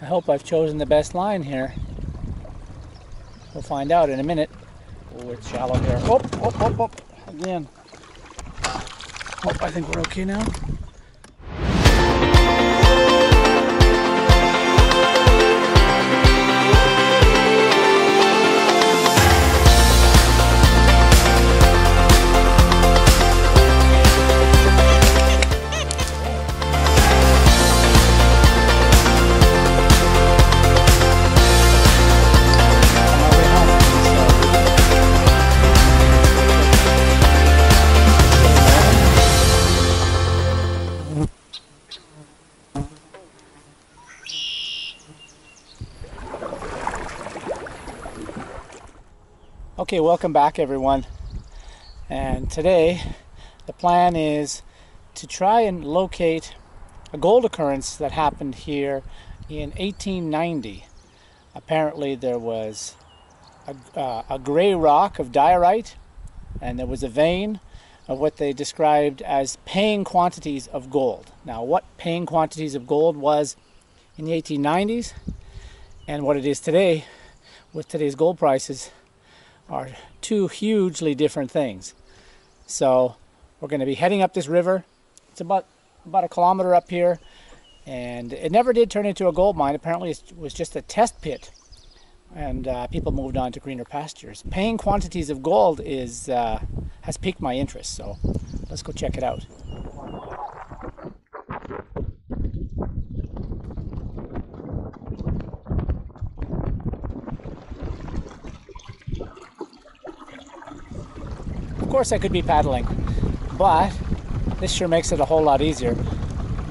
I hope I've chosen the best line here. We'll find out in a minute. Oh, it's shallow here. Oh, oh, oh, oh, again. Oh, I think we're okay now. Okay, welcome back everyone, and today the plan is to try and locate a gold occurrence that happened here in 1890. Apparently there was a gray rock of diorite, and there was a vein of what they described as paying quantities of gold. Now what paying quantities of gold was in the 1890s and what it is today with today's gold prices are two hugely different things. So we're going to be heading up this river. It's about a kilometer up here, and it never did turn into a gold mine. Apparently it was just a test pit, and people moved on to greener pastures. Paying quantities of gold is has piqued my interest, so let's go check it out. Of course I could be paddling, but this sure makes it a whole lot easier.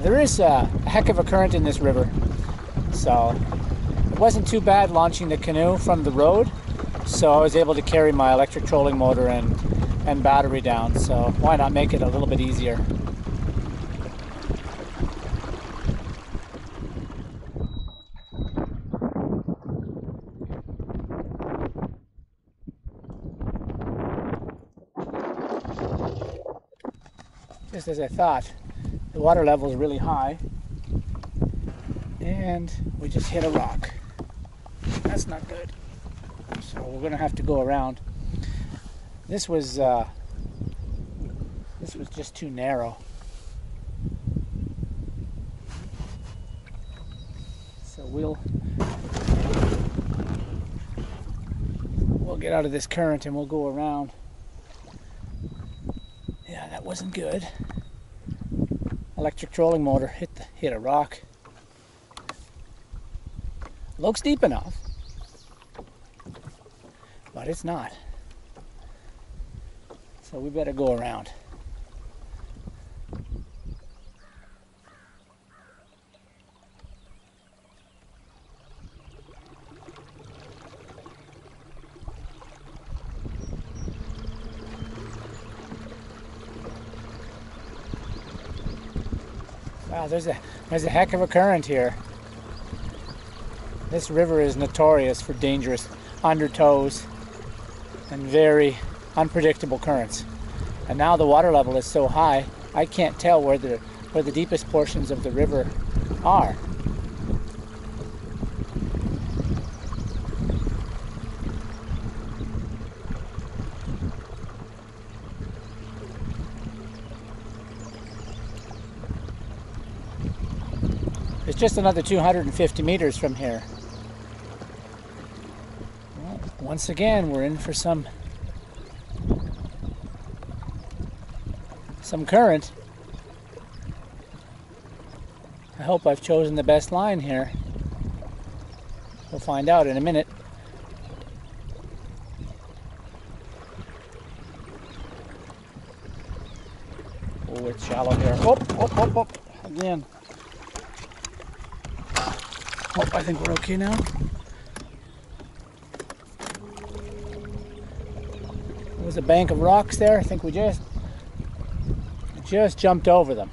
There is a heck of a current in this river, so it wasn't too bad launching the canoe from the road, so I was able to carry my electric trolling motor and battery down, so why not make it a little bit easier. Just as I thought, the water level is really high, and we just hit a rock. That's not good. So we're going to have to go around. This was just too narrow. So we'll get out of this current and we'll go around. That wasn't good. Electric trolling motor hit a rock. Looks deep enough, but it's not. So we better go around. Wow, there's a heck of a current here. This river is notorious for dangerous undertows and very unpredictable currents. And now the water level is so high, I can't tell where the deepest portions of the river are. It's just another 250 meters from here. Well, once again, we're in for some current. I hope I've chosen the best line here. We'll find out in a minute. Oh, it's shallow here. Oh, oh, oh, oh, again. Oh, I think we're okay now. There was a bank of rocks there. I think we just jumped over them.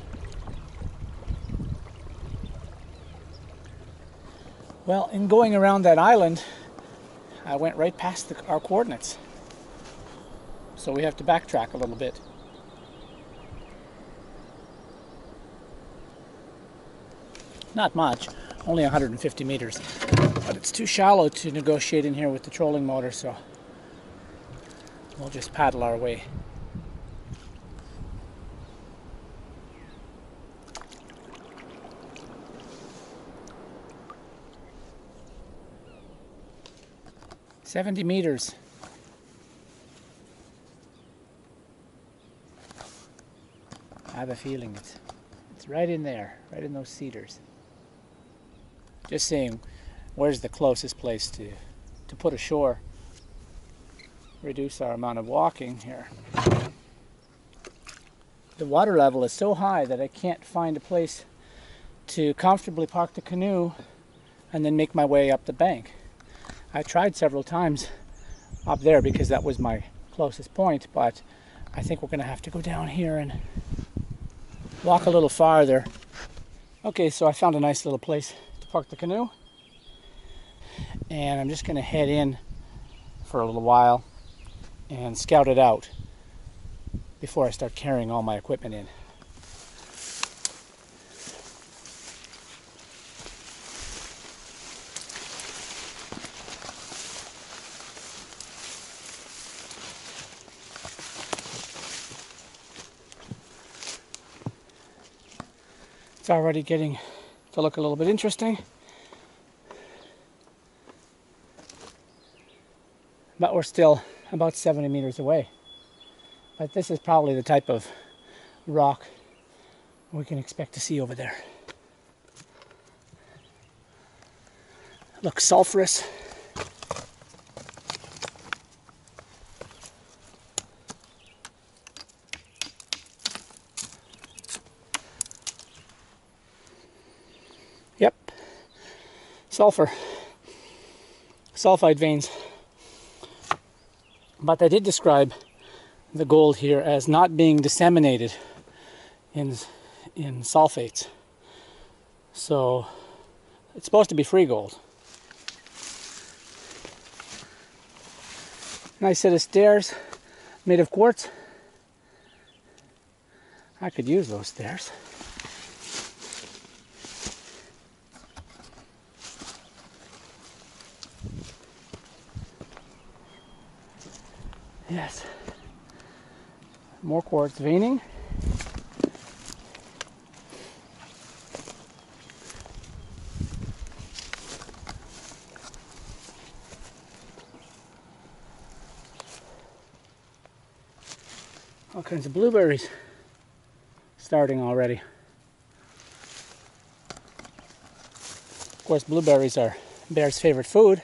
Well, in going around that island, I went right past our coordinates. So we have to backtrack a little bit. Not much. only 150 meters, but it's too shallow to negotiate in here with the trolling motor, so we'll just paddle our way. Seventy meters. I have a feeling it's right in there, right in those cedars. Just saying, where's the closest place to put ashore? Reduce our amount of walking here. The water level is so high that I can't find a place to comfortably park the canoe and then make my way up the bank. I tried several times up there because that was my closest point, but I think we're going to have to go down here and walk a little farther. Okay, so I found a nice little place to park the canoe, and I'm just going to head in for a little while and scout it out before I start carrying all my equipment in. It's already getting to look a little bit interesting, but we're still about 70 meters away. But this is probably the type of rock we can expect to see over there. Looks sulfurous. Sulfur, sulfide veins. But they did describe the gold here as not being disseminated in sulfates. So it's supposed to be free gold. Nice set of stairs made of quartz. I could use those stairs. Yes, more quartz veining. All kinds of blueberries starting already. Of course, blueberries are Bear's favorite food.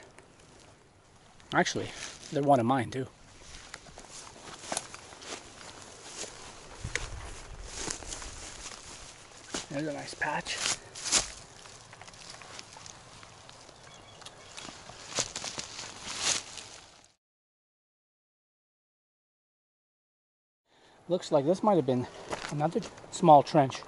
Actually, they're one of mine too. There's a nice patch. Looks like this might have been another small trench.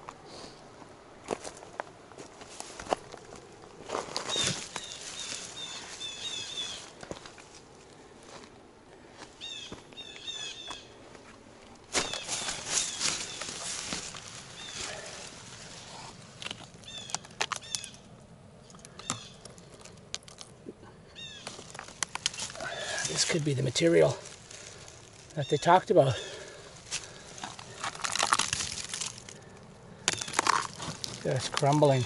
This could be the material that they talked about. Just crumbling.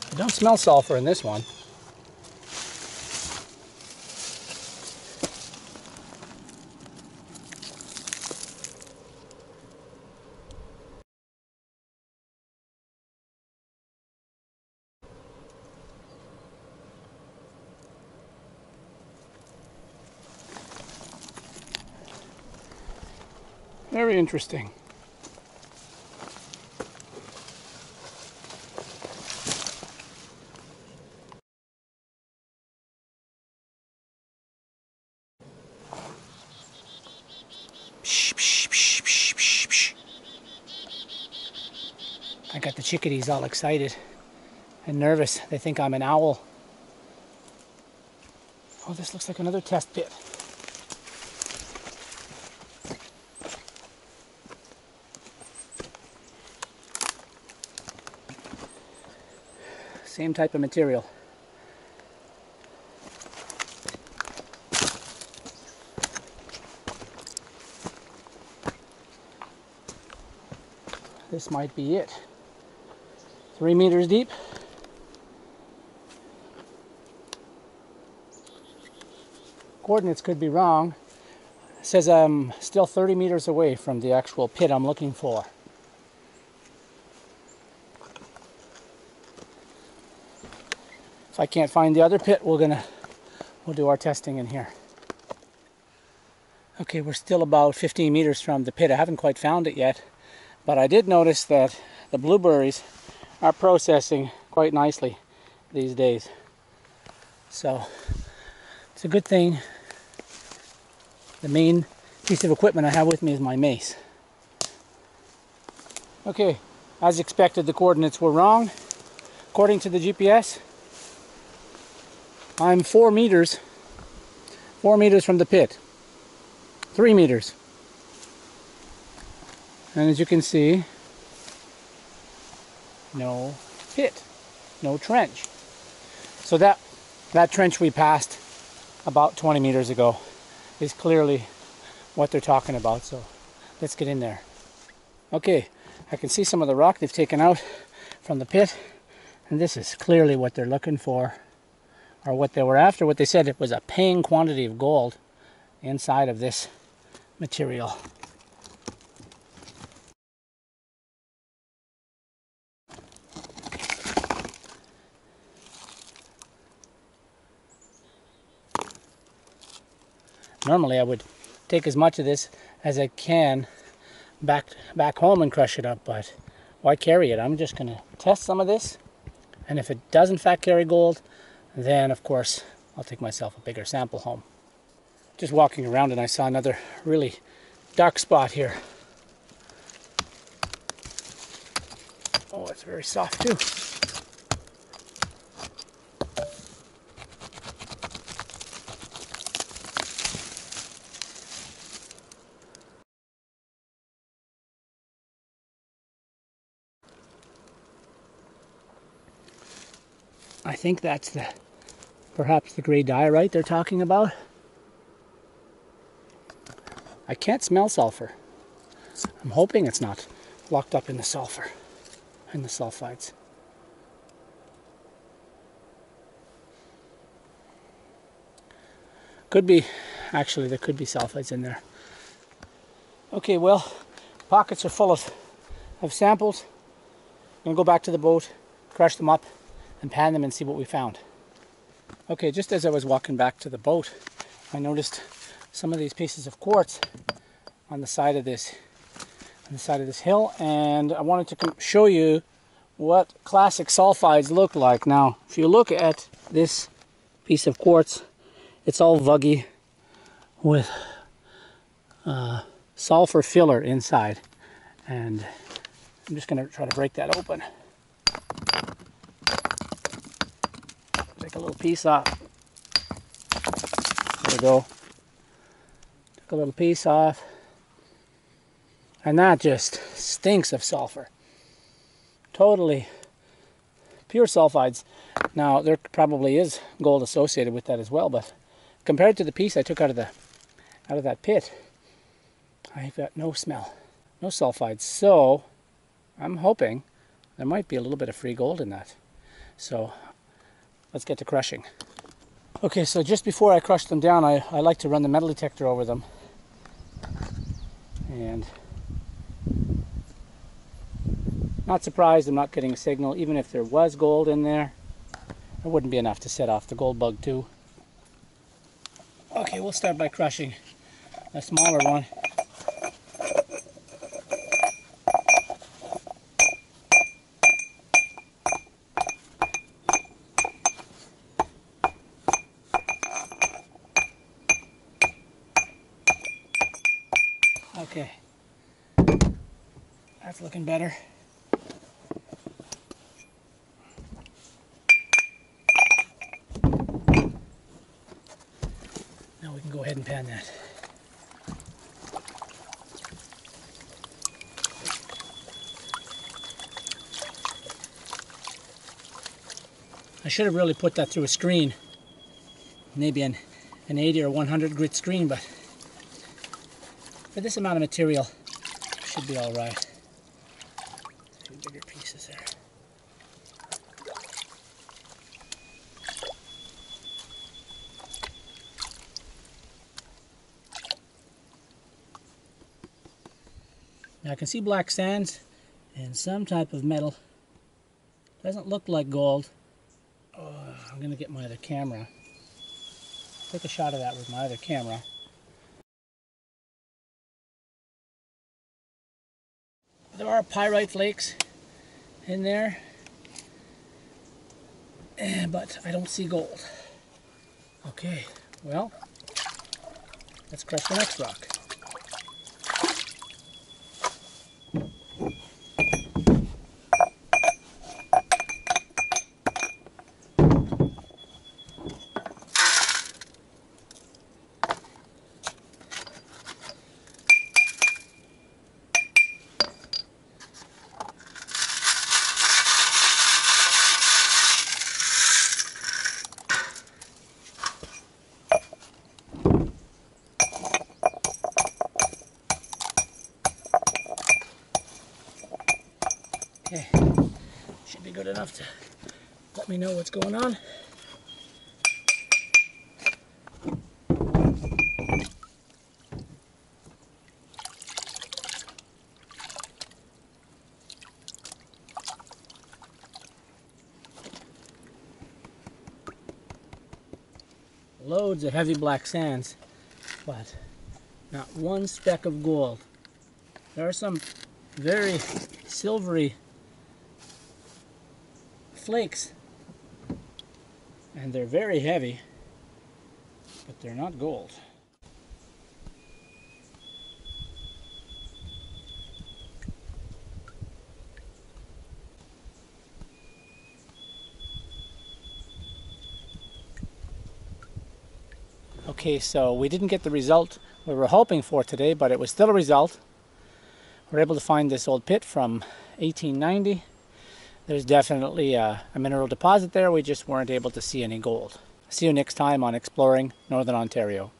I don't smell sulfur in this one. Very interesting. I got the chickadees all excited and nervous. They think I'm an owl. Oh, this looks like another test pit. same type of material. This might be it. 3 meters deep. Coordinates could be wrong. It says I'm still 30 meters away from the actual pit I'm looking for. If I can't find the other pit, we'll do our testing in here. Okay, we're still about 15 meters from the pit. I haven't quite found it yet, but I did notice that the blueberries are processing quite nicely these days. So it's a good thing. The main piece of equipment I have with me is my mace. Okay, as expected, the coordinates were wrong. According to the GPS, I'm 4 meters from the pit. 3 meters. And as you can see, no pit, no trench. So that trench we passed about 20 meters ago is clearly what they're talking about, so let's get in there. Okay, I can see some of the rock they've taken out from the pit, and this is clearly what they're looking for, or what they were after. What they said, it was a paying quantity of gold inside of this material. Normally I would take as much of this as I can back home and crush it up, but why carry it? I'm just going to test some of this, and if it does in fact carry gold, then of course I'll take myself a bigger sample home. Just walking around and I saw another really dark spot here. Oh, it's very soft too. I think that's perhaps the gray diorite they're talking about. I can't smell sulfur. I'm hoping it's not locked up in the sulfur and the sulfides. Could be, actually, there could be sulfides in there. Okay, well, pockets are full of samples. I'm gonna go back to the boat, crush them up, and pan them and see what we found. Okay, just as I was walking back to the boat, I noticed some of these pieces of quartz on the side of this hill, and I wanted to show you what classic sulfides look like. Now, if you look at this piece of quartz, it's all vuggy with sulfur filler inside, and I'm just going to try to break that open. Take a little piece off. There we go. Took a little piece off. And that just stinks of sulfur. Totally pure sulfides. Now, there probably is gold associated with that as well, but compared to the piece I took out of that pit, I've got no smell, no sulfides. So I'm hoping there might be a little bit of free gold in that. So let's get to crushing. Okay, so just before I crush them down, I like to run the metal detector over them. And not surprised I'm not getting a signal. Even if there was gold in there, it wouldn't be enough to set off the gold bug too. Okay, we'll start by crushing a smaller one. Okay, that's looking better. Now we can go ahead and pan that. I should have really put that through a screen, maybe an 80 or 100 grit screen, but for this amount of material it should be all right. Two bigger pieces there. Now I can see black sands and some type of metal. Doesn't look like gold. Oh, I'm going to get my other camera. Take a shot of that with my other camera. There are pyrite flakes in there, but I don't see gold. Okay, well, let's crush the next rock. Okay, should be good enough to let me know what's going on. Loads of heavy black sands, but not one speck of gold. There are some very silvery flakes, and they're very heavy, but they're not gold. Okay, so we didn't get the result we were hoping for today, but it was still a result. We were able to find this old pit from 1890. There's definitely a mineral deposit there. We just weren't able to see any gold. See you next time on Exploring Northern Ontario.